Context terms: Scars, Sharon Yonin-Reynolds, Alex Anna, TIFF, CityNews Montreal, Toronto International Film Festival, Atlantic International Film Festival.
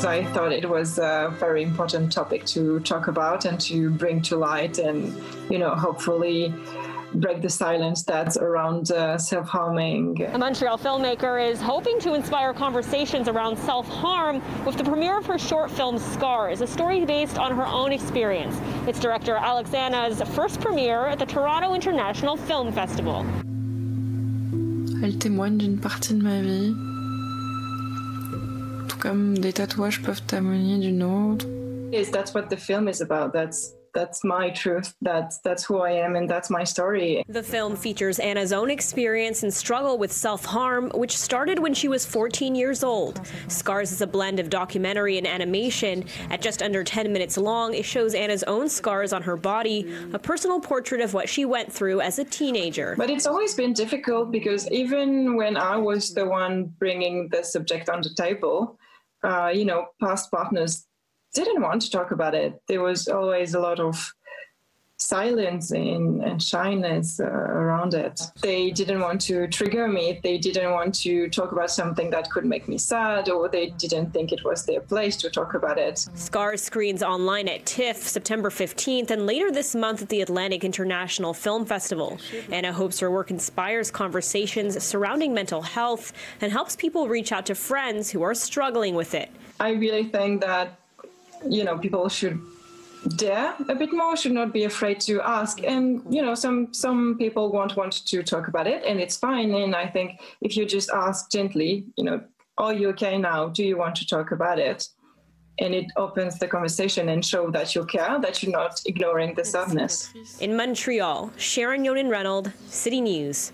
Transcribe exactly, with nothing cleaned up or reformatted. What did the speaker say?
because I thought it was a very important topic to talk about and to bring to light and, you know, hopefully break the silence that's around uh, self-harming. A Montreal filmmaker is hoping to inspire conversations around self-harm with the premiere of her short film Scars, a story based on her own experience. It's director Alex Anna's first premiere at the Toronto International Film Festival. Elle témoigne d'une partie de ma vie, tout comme des tatouages peuvent témoigner d'une autre. Yes, that's what the film is about. That's That's my truth, that's, that's who I am, and that's my story. The film features Anna's own experience and struggle with self-harm, which started when she was fourteen years old. Scars is a blend of documentary and animation. At just under ten minutes long, it shows Anna's own scars on her body, a personal portrait of what she went through as a teenager. But it's always been difficult because even when I was the one bringing the subject on the table, uh, you know, past partners didn't want to talk about it. There was always a lot of silence and, and shyness uh, around it. They didn't want to trigger me. They didn't want to talk about something that could make me sad, or they didn't think it was their place to talk about it. Scars screens online at TIFF September fifteenth and later this month at the Atlantic International Film Festival. Anna hopes her work inspires conversations surrounding mental health and helps people reach out to friends who are struggling with it. I really think that you know, people should dare a bit more, should not be afraid to ask. And, you know, some, some people won't want to talk about it, and it's fine. And I think if you just ask gently, you know, are you okay now? Do you want to talk about it? And it opens the conversation and shows that you care, that you're not ignoring the sadness. In Montreal, Sharon Yonin-Reynolds, City News.